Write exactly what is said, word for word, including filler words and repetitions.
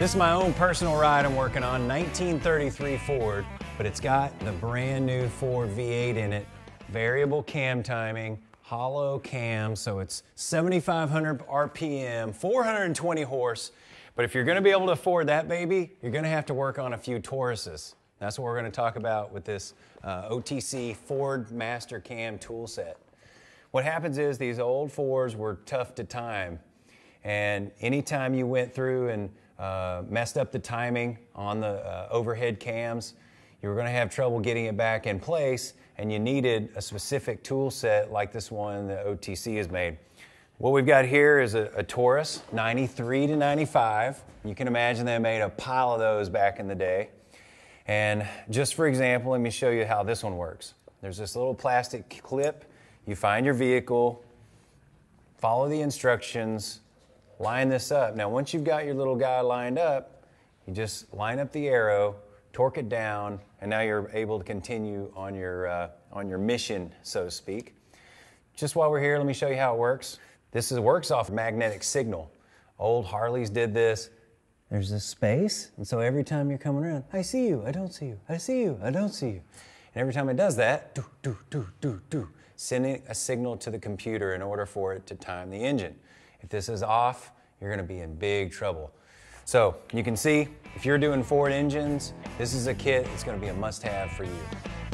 This is my own personal ride I'm working on, nineteen thirty-three Ford, but it's got the brand new Ford V eight in it, variable cam timing, hollow cam, so it's seventy-five hundred R P M, four hundred twenty horse, but if you're gonna be able to afford that baby, you're gonna have to work on a few Tauruses. That's what we're gonna talk about with this uh, O T C Ford Master Cam tool set. What happens is these old Fords were tough to time, and anytime you went through and uh, messed up the timing on the uh, overhead cams, you were gonna have trouble getting it back in place, and you needed a specific tool set like this one that O T C has made. What we've got here is a, a Taurus, ninety-three to ninety-five. You can imagine they made a pile of those back in the day. And just for example, let me show you how this one works. There's this little plastic clip. You find your vehicle, follow the instructions, line this up. Now, once you've got your little guy lined up, you just line up the arrow, torque it down, and now you're able to continue on your, uh, on your mission, so to speak. Just while we're here, let me show you how it works. This is, works off magnetic signal. Old Harleys did this. There's this space, and so every time you're coming around, I see you, I don't see you, I see you, I don't see you. And every time it does that, do, do, do, do, do, sending a signal to the computer in order for it to time the engine. If this is off, you're gonna be in big trouble. So you can see, if you're doing Ford engines, this is a kit that's gonna be a must-have for you.